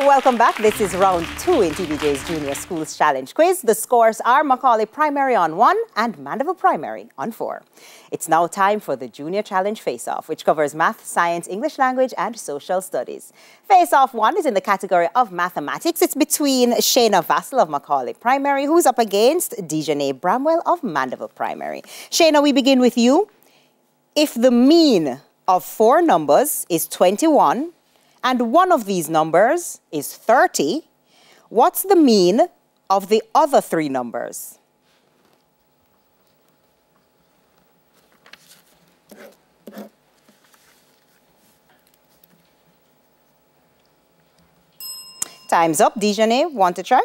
Welcome back. This is round two in TVJ's Junior Schools Challenge Quiz. The scores are McAuley Primary on 1 and Mandeville Primary on 4. It's now time for the Junior Challenge Face-Off, which covers math, science, English language, and social studies. Face-Off 1 is in the category of mathematics. It's between Shayna Vassel of McAuley Primary, who's up against DeJanae Bramwell of Mandeville Primary. Shayna, we begin with you. If the mean of 4 numbers is 21, and one of these numbers is 30, what's the mean of the other 3 numbers? Time's up. DeJanae, want to try?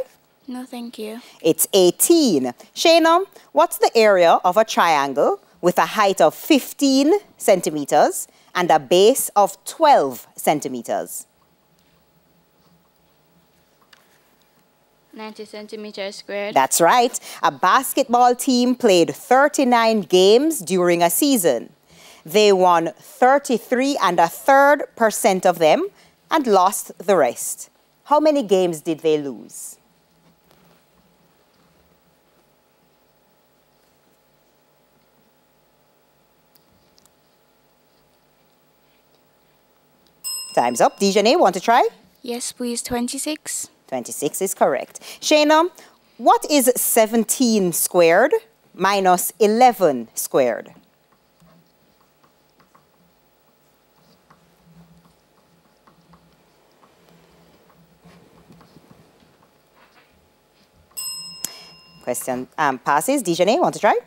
No, thank you. It's 18. Shayna, what's the area of a triangle with a height of 15 centimeters and a base of 12 centimeters? 90 centimeters squared. That's right. A basketball team played 39 games during a season. They won 33⅓% of them and lost the rest. How many games did they lose? Time's up. DeJanae, want to try? Yes, please. 26. 26 is correct. Shayna, what is 17 squared minus 11 squared? Question passes. DeJanae, want to try?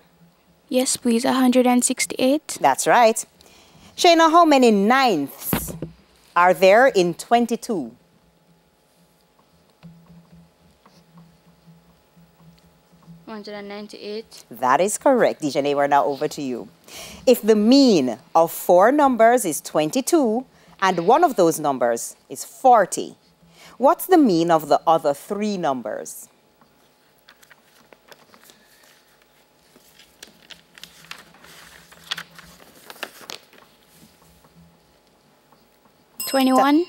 Yes, please. 168. That's right. Shayna, how many ninths are there in 22? 198. That is correct. DeJanae, we're now over to you. If the mean of 4 numbers is 22 and one of those numbers is 40, what's the mean of the other 3 numbers? 21.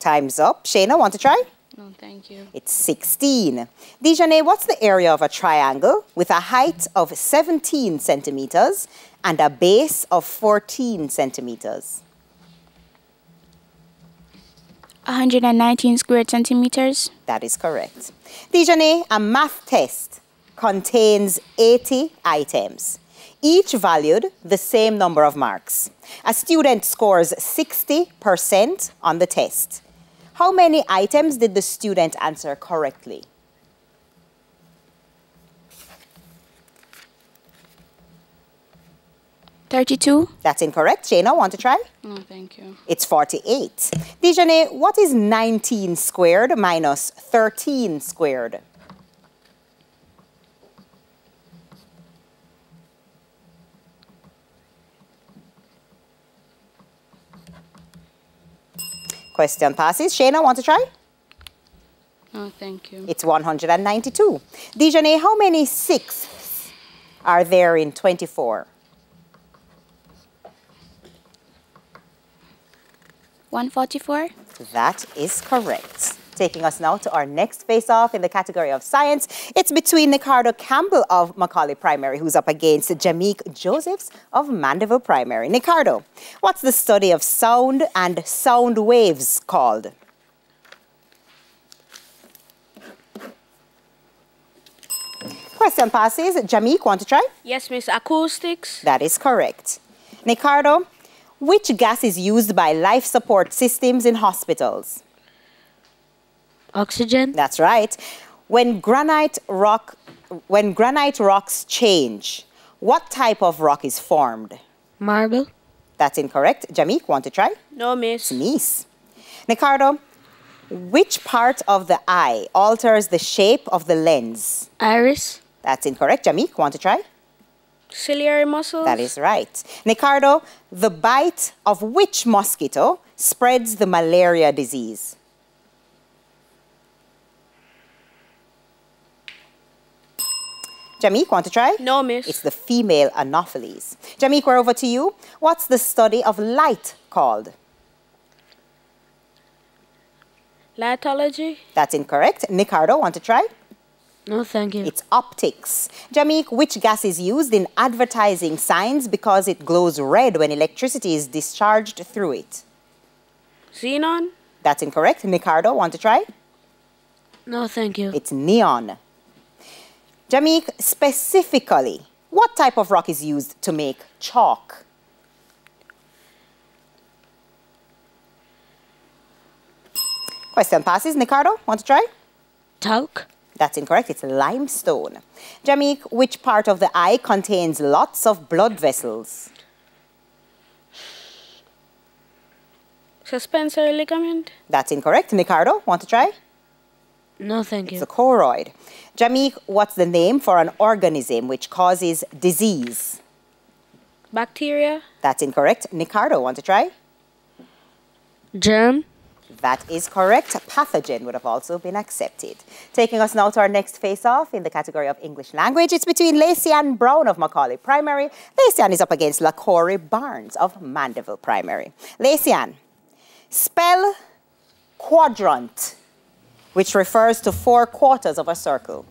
Time's up. Shayna, want to try? No, thank you. It's 16. DeJanae, what's the area of a triangle with a height of 17 centimeters and a base of 14 centimeters? 119 square centimeters. That is correct. DeJanae, a math test contains 80 items, each valued the same number of marks. A student scores 60% on the test. How many items did the student answer correctly? 32. That's incorrect. Shayna, want to try? No, thank you. It's 48. DeJanae, what is 19 squared minus 13 squared? Question passes. Shayna, want to try? No, thank you. It's 192. DeJanae, how many sixths are there in 24? 144. That is correct. Taking us now to our next face-off in the category of science. It's between Nicardo Campbell of McAuley Primary, who's up against Jamique Josephs of Mandeville Primary. Nicardo, what's the study of sound and sound waves called? Question passes. Jamique, want to try? Yes, Miss. Acoustics. That is correct. Nicardo, which gas is used by life support systems in hospitals? Oxygen. That's right. When granite rocks change, what type of rock is formed? Marble. That's incorrect. Jamique, want to try? No, miss. Miss. Nicardo, which part of the eye alters the shape of the lens? Iris. That's incorrect. Jamique, want to try? Ciliary muscles. That is right. Nicardo, the bite of which mosquito spreads the malaria disease? Jamique, want to try? No, miss. It's the female anopheles. Jamique, we're over to you. What's the study of light called? Lightology? That's incorrect. Nicardo, want to try? No, thank you. It's optics. Jamique, which gas is used in advertising signs because it glows red when electricity is discharged through it? Xenon? That's incorrect. Nicardo, want to try? No, thank you. It's neon. Jamique, specifically, what type of rock is used to make chalk? Question passes. Nicardo, want to try? Talc. That's incorrect. It's limestone. Jamique, which part of the eye contains lots of blood vessels? Suspensory ligament. That's incorrect. Nicardo, want to try? No, thank you. It's a choroid. Jamique, what's the name for an organism which causes disease? Bacteria. That's incorrect. Nicardo, want to try? Germ. That is correct. Pathogen would have also been accepted. Taking us now to our next face-off in the category of English language, it's between Lacy-Ann Brown of McAuley Primary. Lacy-Ann is up against La Corrie Barnes of Mandeville Primary. Lacy-Ann, spell quadrant, which refers to four quarters of a circle.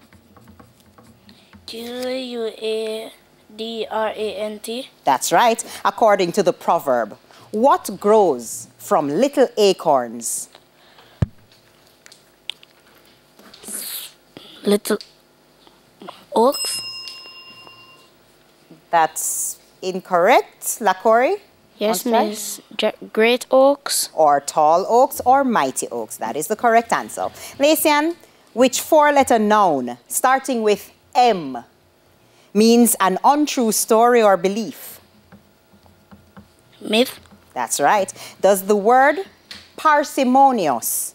Q-U-A-D-R-A-N-T. That's right, according to the proverb. What grows from little acorns? Little oaks? That's incorrect. La Corrie? Yes, miss. Great oaks. Or tall oaks or mighty oaks. That is the correct answer. Lysiane, which four-letter noun, starting with M, means an untrue story or belief? Myth. That's right. Does the word parsimonious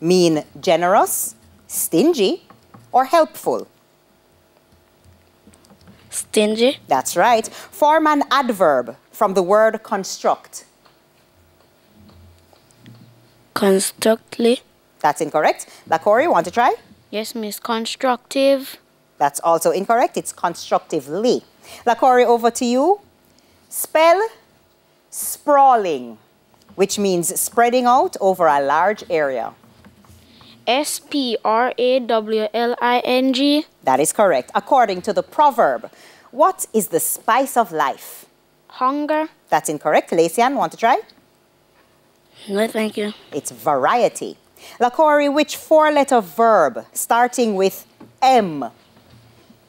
mean generous, stingy, or helpful? Stingy. That's right. Form an adverb from the word construct. Constructly. That's incorrect. La Corrie, want to try? Yes, miss. Constructive. That's also incorrect. It's constructively. La Corrie, over to you. Spell sprawling, which means spreading out over a large area. S-P-R-A-W-L-I-N-G. That is correct. According to the proverb, what is the spice of life? Hunger. That's incorrect. Lysiane, want to try? No, thank you. It's variety. La Corrie, which four-letter verb, starting with M,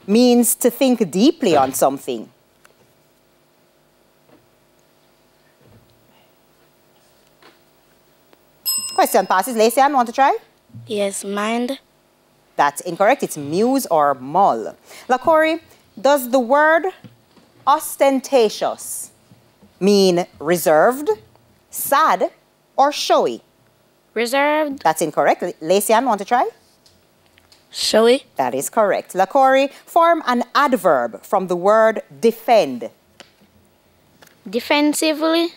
means to think deeply on something? Question passes. Lysiane, want to try? Yes, mind. That's incorrect. It's muse or mull. La Corrie, does the word ostentatious mean reserved, sad, or showy? Reserved. That's incorrect. Lysiane, want to try? Showy. That is correct. La Corrie, form an adverb from the word defend. Defensively.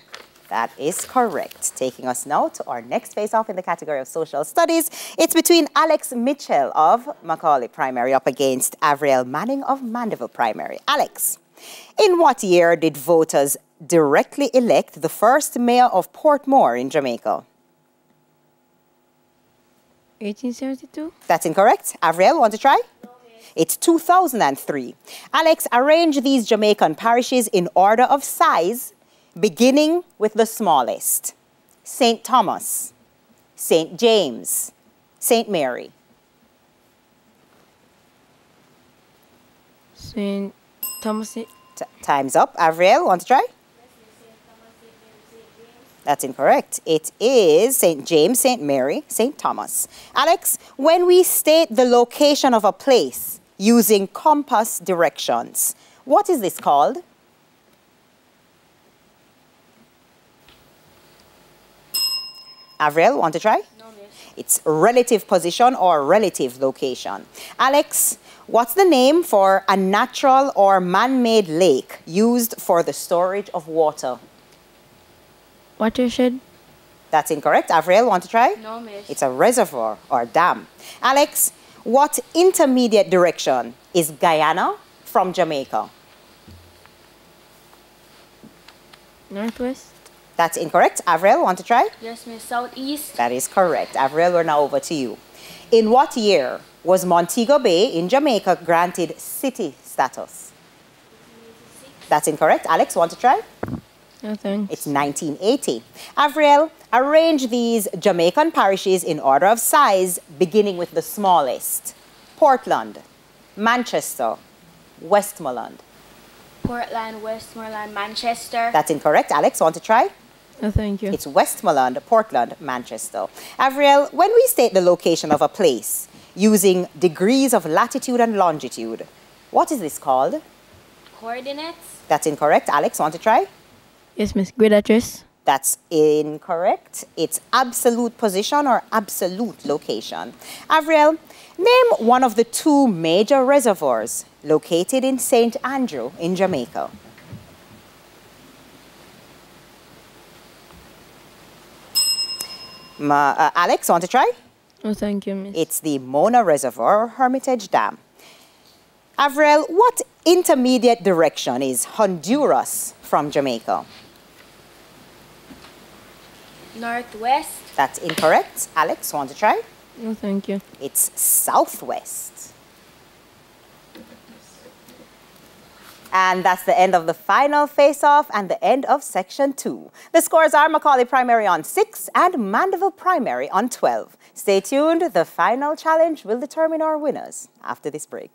That is correct. Taking us now to our next face-off in the category of social studies. It's between Alex Mitchell of McAuley Primary up against Avril Manning of Mandeville Primary. Alex, in what year did voters directly elect the first mayor of Portmore in Jamaica? 1872. That's incorrect. Avril, want to try? It's 2003. Alex, arrange these Jamaican parishes in order of size, beginning with the smallest. St. Thomas, St. James, St. Mary. St. Thomas. Time's up. Avril, want to try? That's incorrect. It is St. James, St. Mary, St. Thomas. Alex, when we state the location of a place using compass directions, what is this called? Avril, want to try? No, miss. It's relative position or relative location. Alex, what's the name for a natural or man-made lake used for the storage of water? Watershed. That's incorrect. Avril, want to try? No, miss. It's a reservoir or dam. Alex, what intermediate direction is Guyana from Jamaica? Northwest. That's incorrect. Avril, want to try? Yes, Miss. Southeast. That is correct. Avril, we're now over to you. In what year was Montego Bay in Jamaica granted city status? 1986. That's incorrect. Alex, want to try? No, thanks. It's 1980. Avril, arrange these Jamaican parishes in order of size, beginning with the smallest. Portland, Manchester, Westmoreland. Portland, Westmoreland, Manchester. That's incorrect. Alex, want to try? No, thank you. It's Westmoreland, Portland, Manchester. Avril, when we state the location of a place using degrees of latitude and longitude, what is this called? Coordinates. That's incorrect. Alex, want to try? Yes, Miss. Grid address. That's incorrect. It's absolute position or absolute location. Avril, name one of the two major reservoirs located in St. Andrew in Jamaica. Alex, want to try? Oh, thank you, Miss. It's the Mona Reservoir or Hermitage Dam. Avril, what intermediate direction is Honduras from Jamaica? Northwest. That's incorrect. Alex, want to try? No, thank you. It's southwest. And that's the end of the final face-off and the end of Section 2. The scores are McAuley Primary on 6 and Mandeville Primary on 12. Stay tuned. The final challenge will determine our winners after this break.